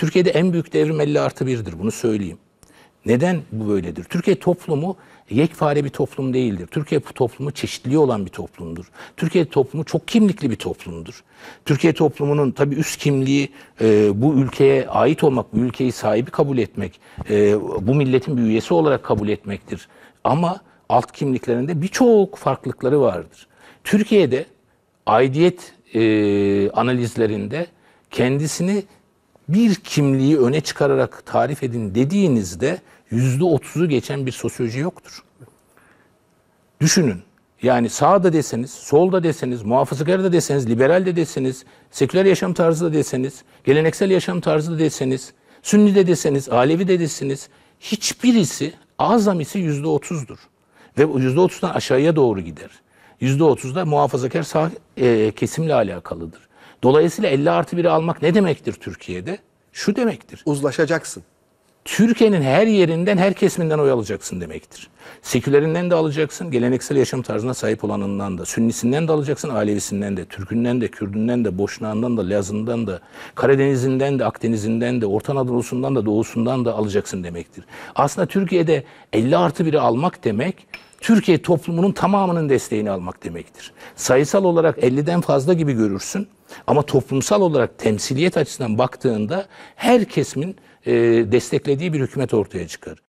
Türkiye'de en büyük devrim 50+1'dir, bunu söyleyeyim. Neden bu böyledir? Türkiye toplumu yekpare bir toplum değildir. Türkiye toplumu çeşitliliği olan bir toplumdur. Türkiye toplumu çok kimlikli bir toplumdur. Türkiye toplumunun tabii üst kimliği bu ülkeye ait olmak, bu ülkeyi sahibi kabul etmek, bu milletin bir üyesi olarak kabul etmektir. Ama alt kimliklerinde birçok farklılıkları vardır. Türkiye'de aidiyet analizlerinde kendisini bir kimliği öne çıkararak tarif edin dediğinizde %30'u geçen bir sosyoloji yoktur. Düşünün, yani sağda deseniz, solda deseniz, muhafazakar da deseniz, liberal de deseniz, seküler yaşam tarzı da deseniz, geleneksel yaşam tarzı da deseniz, Sünni de deseniz, Alevi de deseniz, hiçbirisi, azamisi %30'dur. Ve %30'dan aşağıya doğru gider. %30'da muhafazakar sağ kesimle alakalıdır. Dolayısıyla 50+1'i almak ne demektir Türkiye'de? Şu demektir. Uzlaşacaksın. Türkiye'nin her yerinden, her kesiminden oy alacaksın demektir. Sekülerinden de alacaksın, geleneksel yaşam tarzına sahip olanından da, Sünnisinden de alacaksın, Alevisinden de, Türkünden de, Kürdünden de, Boşnağından da, Lazından da, Karadeniz'inden de, Akdeniz'inden de, Orta Anadolu'sundan da, Doğu'sundan da alacaksın demektir. Aslında Türkiye'de 50+1'i almak demek, Türkiye toplumunun tamamının desteğini almak demektir. Sayısal olarak 50'den fazla gibi görürsün ama toplumsal olarak temsiliyet açısından baktığında her kesimin desteklediği bir hükümet ortaya çıkar.